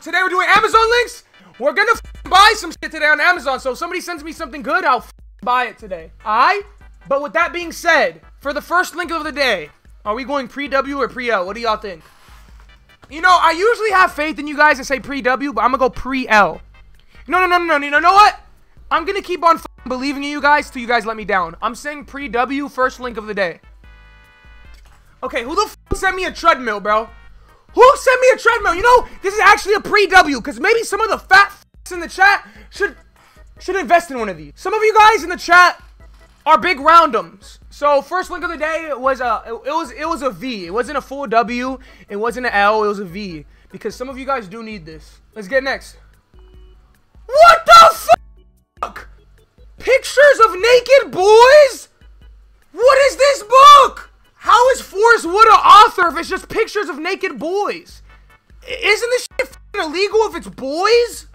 Today we're doing Amazon links. We're gonna buy some shit today on Amazon, so if somebody sends me something good, I'll buy it today. Alright? But with that being said, for the first link of the day, are we going pre-W or pre-L? What do y'all think? You know, I usually have faith in you guys and say pre-W, but I'm gonna go pre-L. No, you know what? I'm gonna keep on believing in you guys till you guys let me down. I'm saying pre-W, first link of the day. Okay, who the f sent me a treadmill, bro? Who sent me a treadmill? You know, this is actually a pre-W, because maybe some of the fat f***s in the chat should invest in one of these. Some of you guys in the chat are big roundums. So, first link of the day was it was a V. It wasn't a full W. It wasn't an L. It was a V. Because some of you guys do need this. Let's get next. What the fuck? Pictures of naked boys? What is this book? How is Forrest Wood an author if it's just pictures of naked boys? Isn't this shit illegal if it's boys?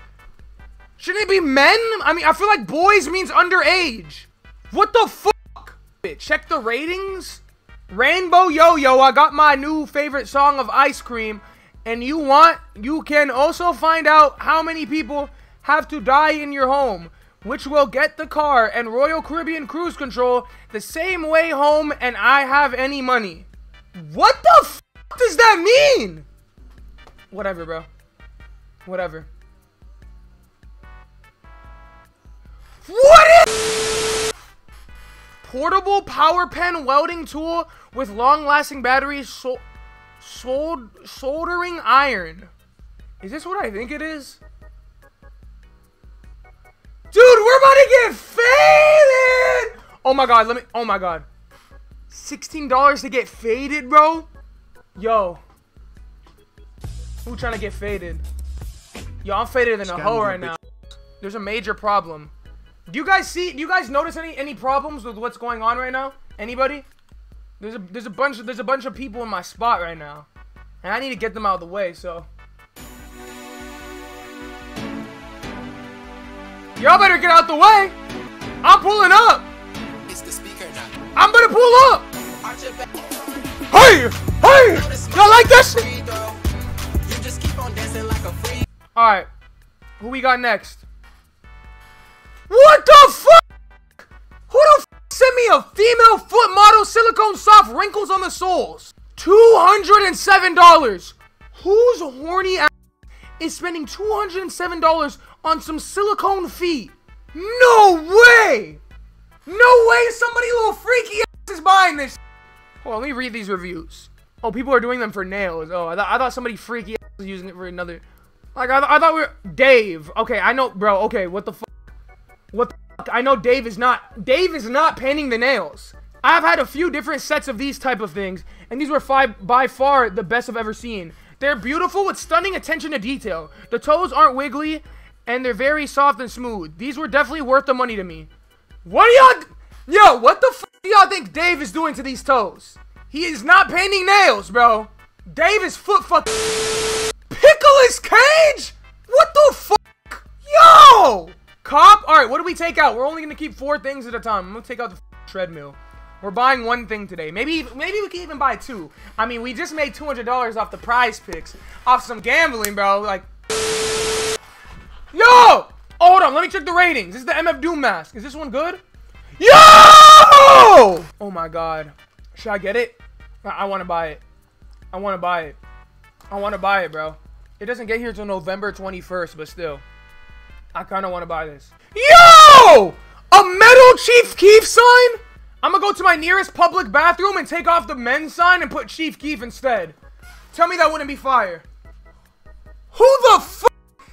Shouldn't it be men? I mean, I feel like boys means underage. What the fuck? Check the ratings. Rainbow Yo-Yo, I got my new favorite song of Ice Cream. And you can also find out how many people have to die in your home, which will get the car and Royal Caribbean Cruise Control the same way home and I have any money. What the fuck does that mean? Whatever, bro. Whatever. What is portable power pen welding tool with long-lasting batteries, soldering iron? Is this what I think it is? Dude, we're about to get faded! Oh my god, oh my god. $16 to get faded, bro? Yo. Who trying to get faded? Yo, I'm faded than a hoe right now. There's a major problem. Do you guys notice any problems with what's going on right now? Anybody? There's a bunch of people in my spot right now. And I need to get them out of the way, so. Y'all better get out the way. I'm pulling up. It's the speaker now. I'm gonna pull up. Hey! Hey! Y'all like that shit? Alright. Who we got next? What the fuck? Who the fuck sent me a female foot model silicone soft wrinkles on the soles? $207. Whose horny ass is spending $207 on some silicone feet? No way! No way somebody little freaky ass is buying this. Hold on, let me read these reviews. Oh, people are doing them for nails. Oh, I thought somebody freaky ass was using it for another. Like, I thought we were Dave. Okay, I know, bro. Okay, what the fuck? What the fuck? I know Dave is not painting the nails. I've had a few different sets of these type of things, and these were by far the best I've ever seen. They're beautiful with stunning attention to detail. The toes aren't wiggly, and they're very soft and smooth. These were definitely worth the money to me. What do y'all... Yo, what the fuck do y'all think Dave is doing to these toes? He is not painting nails, bro. Dave is foot fucking... Pickles Cage? What the fuck? Yo! Cop? Alright, what do we take out? We're only gonna keep 4 things at a time. I'm gonna take out the treadmill. We're buying one thing today. Maybe we can even buy 2. I mean, we just made $200 off the prize picks. Off some gambling, bro. Like... Yo! Oh, hold on. Let me check the ratings. This is the MF Doom mask. Is this one good? Yo! Oh my god. Should I get it? I wanna buy it. I wanna buy it. I wanna buy it, bro. It doesn't get here till November 21st, but still. I kind of want to buy this. Yo! A metal Chief Keef sign? I'm going to go to my nearest public bathroom and take off the men's sign and put Chief Keef instead. Tell me that wouldn't be fire. Who the fuck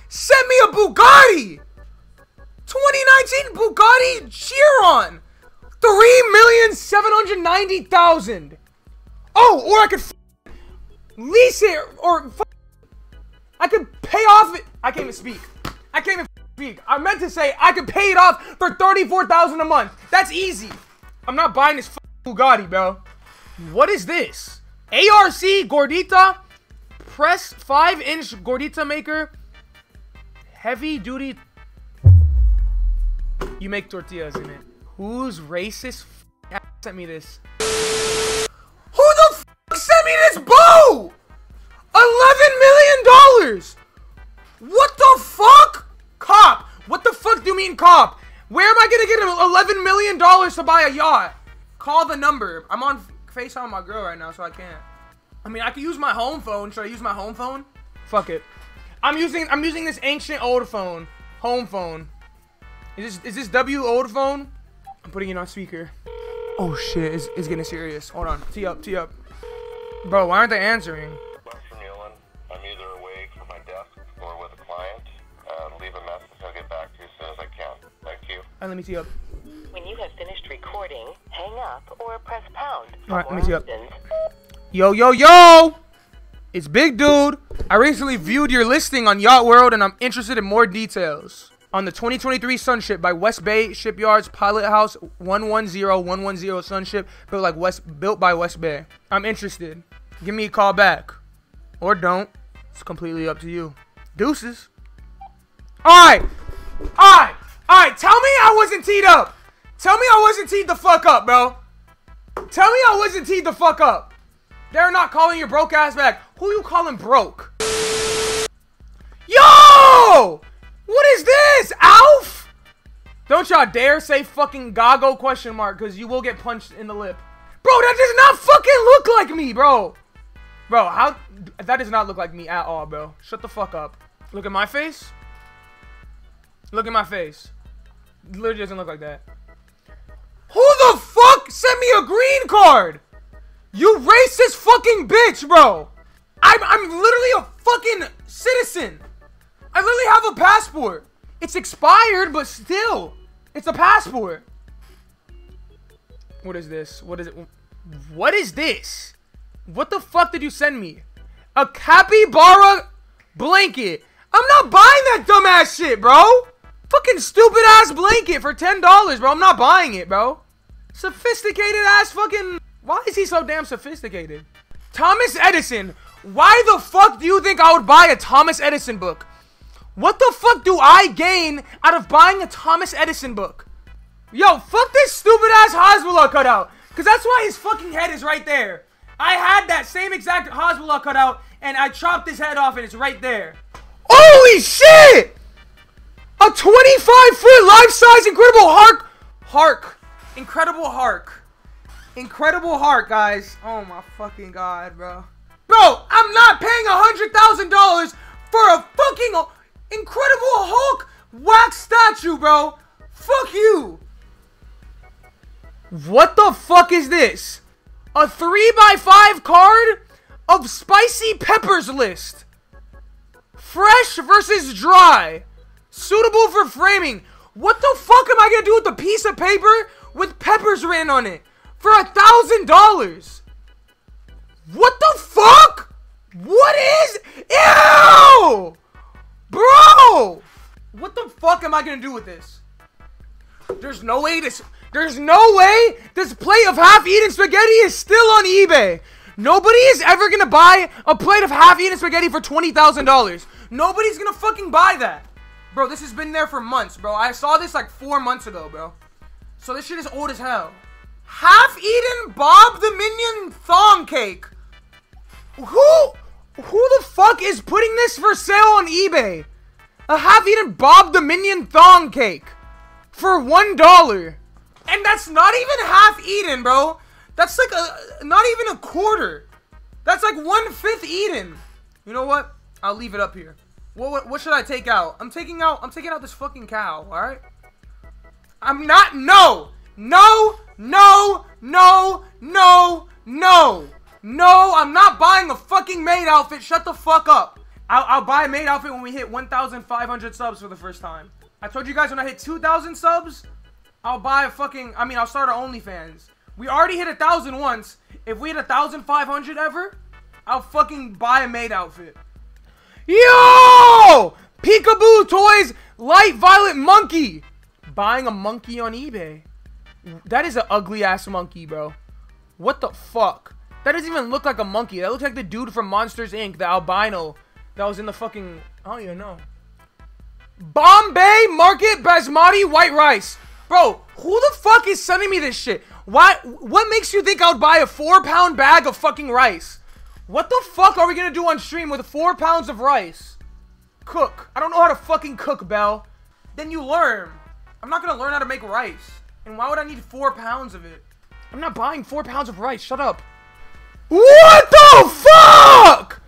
sent me a Bugatti? 2019 Bugatti Chiron. 3,790,000. Oh, or I could lease it or I could pay off it. I can't even speak. I can't even speak. I meant to say I could pay it off for $34,000 a month. That's easy. I'm not buying this Bugatti, bro. What is this? ARC Gordita Press 5-inch Gordita Maker Heavy Duty. You make tortillas in it. Who's racist ass sent me this? Who the f sent me this bow? $11 million. What the fuck? Cop! What the fuck do you mean cop? Where am I gonna get $11 million to buy a yacht? Call the number. I'm on FaceTime my girl right now, so I can't. I mean, I could use my home phone. Should I use my home phone? Fuck it. I'm using this ancient old phone. Home phone. Is this W old phone? I'm putting it on speaker. Oh shit, it's getting serious. Hold on. Tee up, tee up. Bro, why aren't they answering? Dr. Nealon, I'm either away from my desk or with a client. Leave a message. I'll get back to you as soon as I can. Thank you. Alright, let me tee up. When you have finished recording, hang up or press pound. Alright, let me tee up. Yo, yo, yo! It's Big Dude. I recently viewed your listing on Yacht World and I'm interested in more details. On the 2023 Sunship by West Bay Shipyards Pilot House 110110 Sunship built by West Bay. I'm interested. Give me a call back. Or don't. It's completely up to you. Deuces. Alright. Alright. Alright. Tell me I wasn't teed up. Tell me I wasn't teed the fuck up, bro. Tell me I wasn't teed the fuck up. They're not calling your broke ass back. Who you calling broke? Yo! What is this, Alf? Don't y'all dare say fucking goggle question mark, because you will get punched in the lip. Bro, that does not fucking look like me, bro. Bro, how? That does not look like me at all, bro. Shut the fuck up. Look at my face. Look at my face. It literally doesn't look like that. Who the fuck sent me a green card? You racist fucking bitch, bro. I'm literally a fucking citizen. I literally have a passport. It's expired, but still, it's a passport. What is this? What is it? What is this? What the fuck did you send me? A capybara blanket. I'm not buying that dumbass shit, bro. Fucking stupid ass blanket for $10, bro. I'm not buying it, bro. Sophisticated ass fucking... Why is he so damn sophisticated? Thomas Edison. Why the fuck do you think I would buy a Thomas Edison book? What the fuck do I gain out of buying a Thomas Edison book? Yo, fuck this stupid ass Hezbollah cutout. Because that's why his fucking head is right there. I had that same exact Hezbollah cutout and I chopped his head off and it's right there. Holy shit! A 25-foot life-size incredible hark. Hark. Incredible hark. Incredible hark, guys. Oh my fucking god, bro. Bro, I'm not paying $100,000 for a fucking... Incredible Hulk wax statue, bro. Fuck you. What the fuck is this? A 3x5 card of spicy peppers list. Fresh versus dry. Suitable for framing. What the fuck am I gonna do with a piece of paper with peppers written on it for $1,000? What the fuck? What is... Ew! Bro! What the fuck am I gonna do with this? There's no way this plate of half-eaten spaghetti is still on eBay. Nobody is ever gonna buy a plate of half-eaten spaghetti for $20,000. Nobody's gonna fucking buy that. Bro, this has been there for months, bro. I saw this like 4 months ago, bro. So this shit is old as hell. Half-eaten Bob the Minion thong cake. Who the fuck is putting this for sale on eBay? A half-eaten Bob the Minion thong cake for $1. And that's not even half-eaten, bro. That's like a, not even a quarter. That's like 1/5 eaten. You know what? I'll leave it up here. What should I take out? I'm taking out this fucking cow, alright? I'm not, no! No! No! No! No! No! No, I'm not buying a fucking maid outfit. Shut the fuck up. I'll buy a maid outfit when we hit 1,500 subs for the first time. I told you guys when I hit 2,000 subs, I'll buy a fucking... I mean, I'll start an OnlyFans. We already hit 1,000 once. If we hit 1,500 ever, I'll fucking buy a maid outfit. Yo! Peekaboo Toys Light Violet Monkey. Buying a monkey on eBay. That is an ugly ass monkey, bro. What the fuck? That doesn't even look like a monkey. That looks like the dude from Monsters, Inc. The albino that was in the fucking... I don't even know. Bombay Market Basmati White Rice. Bro, who the fuck is sending me this shit? Why? What makes you think I would buy a 4-pound bag of fucking rice? What the fuck are we gonna do on stream with 4 pounds of rice? Cook. I don't know how to fucking cook, Belle. Then you learn. I'm not gonna learn how to make rice. And why would I need 4 pounds of it? I'm not buying 4 pounds of rice. Shut up. What the fuck?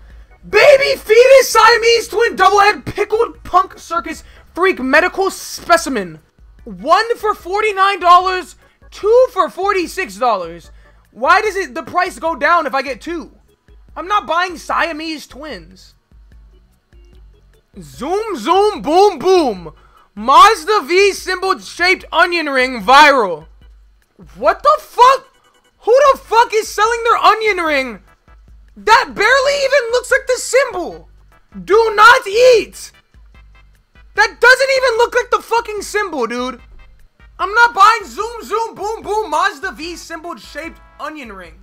Baby fetus Siamese twin double-head pickled punk circus freak medical specimen. One for $49, two for $46. Why does the price go down if I get two? I'm not buying Siamese twins. Zoom, zoom, boom, boom. Mazda V symbol-shaped onion ring viral. What the fuck? Who the fuck is selling their onion ring? That barely even looks like the symbol. Do not eat. That doesn't even look like the fucking symbol, dude. I'm not buying zoom, zoom, boom, boom, Mazda V symbol-shaped onion ring.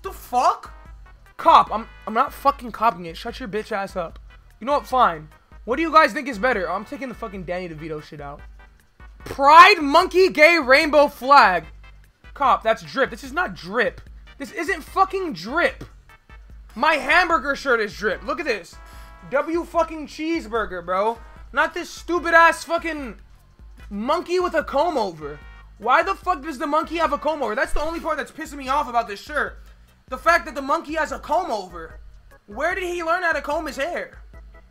The fuck? Cop, I'm not fucking copying it. Shut your bitch ass up. You know what? Fine. What do you guys think is better? I'm taking the fucking Danny DeVito shit out. Pride monkey gay rainbow flag. Cop, that's drip. This is not drip. This isn't fucking drip. My hamburger shirt is drip. Look at this. W fucking cheeseburger, bro. Not this stupid ass fucking monkey with a comb over. Why the fuck does the monkey have a comb over? That's the only part that's pissing me off about this shirt. The fact that the monkey has a comb over. Where did he learn how to comb his hair?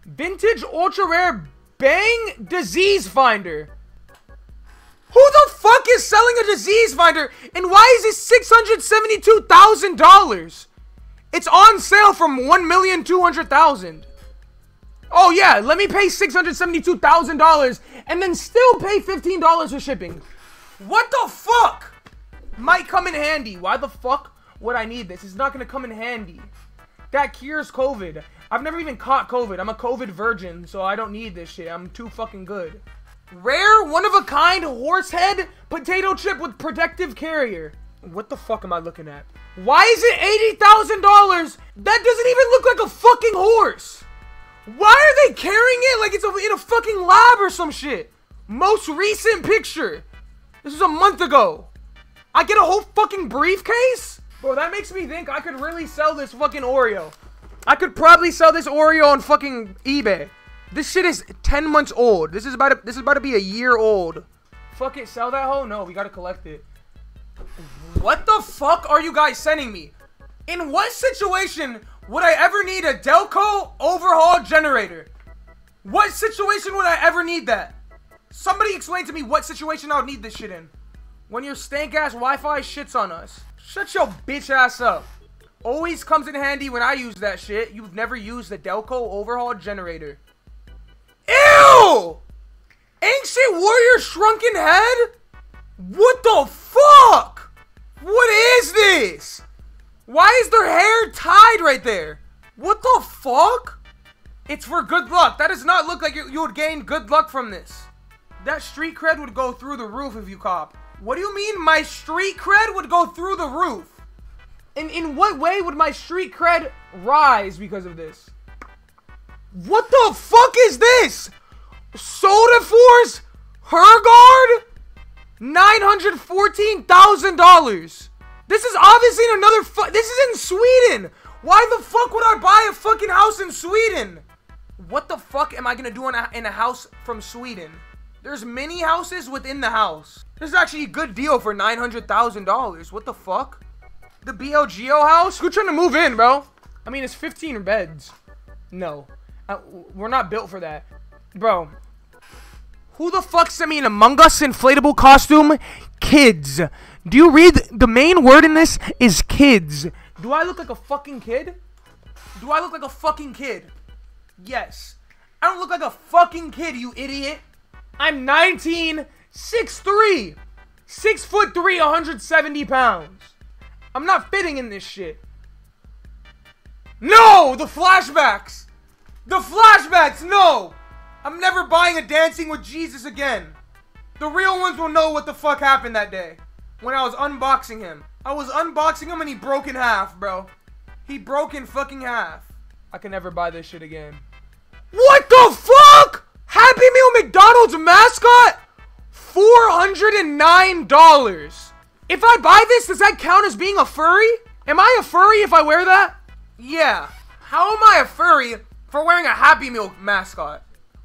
Vintage ultra rare bang disease finder. Who the fuck is selling a disease finder, and why is it $672,000? It's on sale from $1,200,000. Oh yeah, let me pay $672,000 and then still pay $15 for shipping. What the fuck? Might come in handy. Why the fuck would I need this? It's not gonna come in handy. That cures COVID. I've never even caught COVID. I'm a COVID virgin, so I don't need this shit. I'm too fucking good. Rare, one-of-a-kind horse head potato chip with protective carrier. What the fuck am I looking at? Why is it $80,000? That doesn't even look like a fucking horse. Why are they carrying it like it's in a fucking lab or some shit? Most recent picture. This was a month ago. I get a whole fucking briefcase? Bro, that makes me think I could really sell this fucking Oreo. I could probably sell this Oreo on fucking eBay. This shit is 10 months old. This is about to be a year old. Fuck it, sell that hoe? No, we gotta collect it. What the fuck are you guys sending me? In what situation would I ever need a Delco overhaul generator? What situation would I ever need that? Somebody explain to me what situation I would need this shit in. When your stank ass Wi-Fi shits on us. Shut your bitch ass up. Always comes in handy when I use that shit. You've never used the Delco overhaul generator. Ew! Ancient warrior shrunken head? What the fuck? What is this? Why is their hair tied right there? What the fuck? It's for good luck. That does not look like you would gain good luck from this. That street cred would go through the roof if you cop. What do you mean my street cred would go through the roof? And in what way would my street cred rise because of this? What the fuck is this? Soda Force Hergard? $914,000. This is obviously in another this is in Sweden. Why the fuck would I buy a fucking house in Sweden? What the fuck am I gonna do in a house from Sweden? There's many houses within the house. This is actually a good deal for $900,000. What the fuck? The BLGO house? Who's trying to move in, bro? I mean, it's 15 beds. No. We're not built for that. Bro. Who the fuck sent me an Among Us inflatable costume? Kids. Do you read? The main word in this is kids. Do I look like a fucking kid? Do I look like a fucking kid? Yes. I don't look like a fucking kid, you idiot. I'm 19, 6'3", 6'3", 170 pounds. I'm not fitting in this shit. No! The flashbacks! The flashbacks! No! I'm never buying a Dancing with Jesus again. The real ones will know what the fuck happened that day. When I was unboxing him. I was unboxing him and he broke in half, bro. He broke in fucking half. I can never buy this shit again. What the fuck?! Happy Meal McDonald's mascot? $409. If I buy this, does that count as being a furry? Am I a furry if I wear that? Yeah. How am I a furry for wearing a Happy Meal mascot?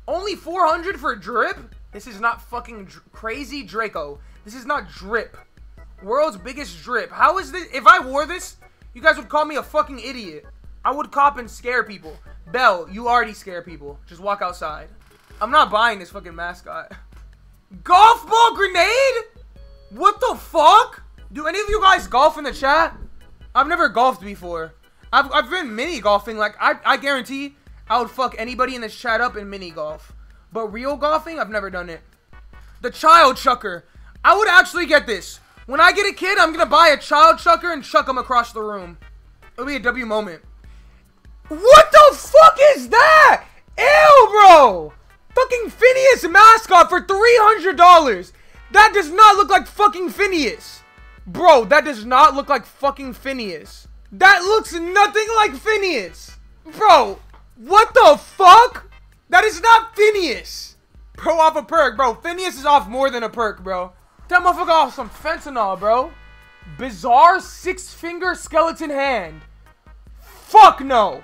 Only 400 for drip? This is not fucking crazy Draco. This is not drip. World's biggest drip. How is this? If I wore this, you guys would call me a fucking idiot. I would cop and scare people. Bell, you already scare people. Just walk outside. I'm not buying this fucking mascot. Golf ball grenade? What the fuck? Do any of you guys golf in the chat? I've never golfed before. I've been mini golfing. Like, I guarantee I would fuck anybody in this chat up in mini golf. But real golfing, I've never done it. The child chucker. I would actually get this. When I get a kid, I'm gonna buy a child chucker and chuck him across the room. It'll be a W moment. What the fuck is that? Ew, bro. Fucking Phineas mascot for $300. That does not look like fucking Phineas. Bro, that does not look like fucking Phineas. That looks nothing like Phineas. Bro, what the fuck? That is not Phineas. Bro, off a perk, bro. Phineas is off more than a perk, bro. That motherfucker off some fentanyl, bro. Bizarre six-finger skeleton hand. Fuck no.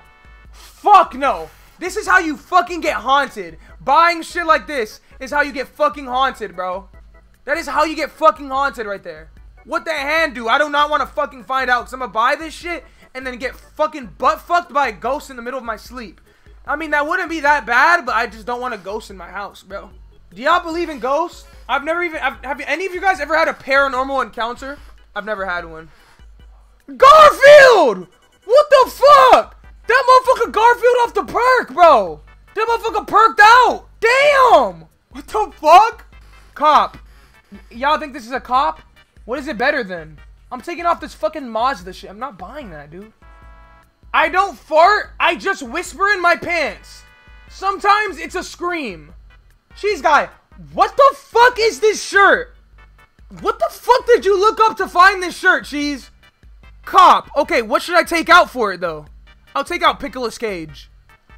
Fuck no. This is how you fucking get haunted. Buying shit like this is how you get fucking haunted, bro. That is how you get fucking haunted right there. What the hand do? I do not want to fucking find out, because I'm going to buy this shit and then get fucking butt-fucked by a ghost in the middle of my sleep. I mean, that wouldn't be that bad, but I just don't want a ghost in my house, bro. Do y'all believe in ghosts? I've never even... have any of you guys ever had a paranormal encounter? I've never had one. Garfield! What the fuck? That motherfucker Garfield off the perk, bro. That motherfucker perked out. Damn. What the fuck? Cop. Y'all think this is a cop? What is it better than? I'm taking off this fucking Mazda shit. I'm not buying that, dude. I don't fart. I just whisper in my pants. Sometimes it's a scream. Cheese guy, what the fuck is this shirt? What the fuck did you look up to find this shirt, Cheese? Cop. Okay, what should I take out for it, though? I'll take out Piccolo's Cage.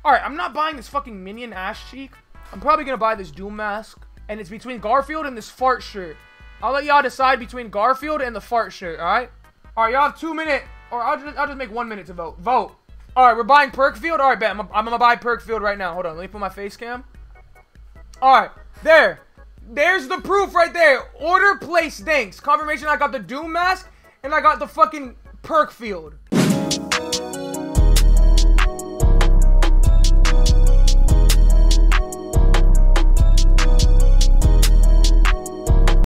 Alright, I'm not buying this fucking minion ass cheek. I'm probably gonna buy this Doom mask. And it's between Garfield and this fart shirt. I'll let y'all decide between Garfield and the fart shirt, alright? Alright, y'all have 2 minutes. Or I'll just make 1 minute to vote. Vote. Alright, we're buying Perkfield? Alright, bet. I'm gonna buy Perkfield right now. Hold on, let me put my face cam. Alright, there. There's the proof right there. Order, place, thanks. Confirmation, I got the Doom mask. And I got the fucking Perkfield.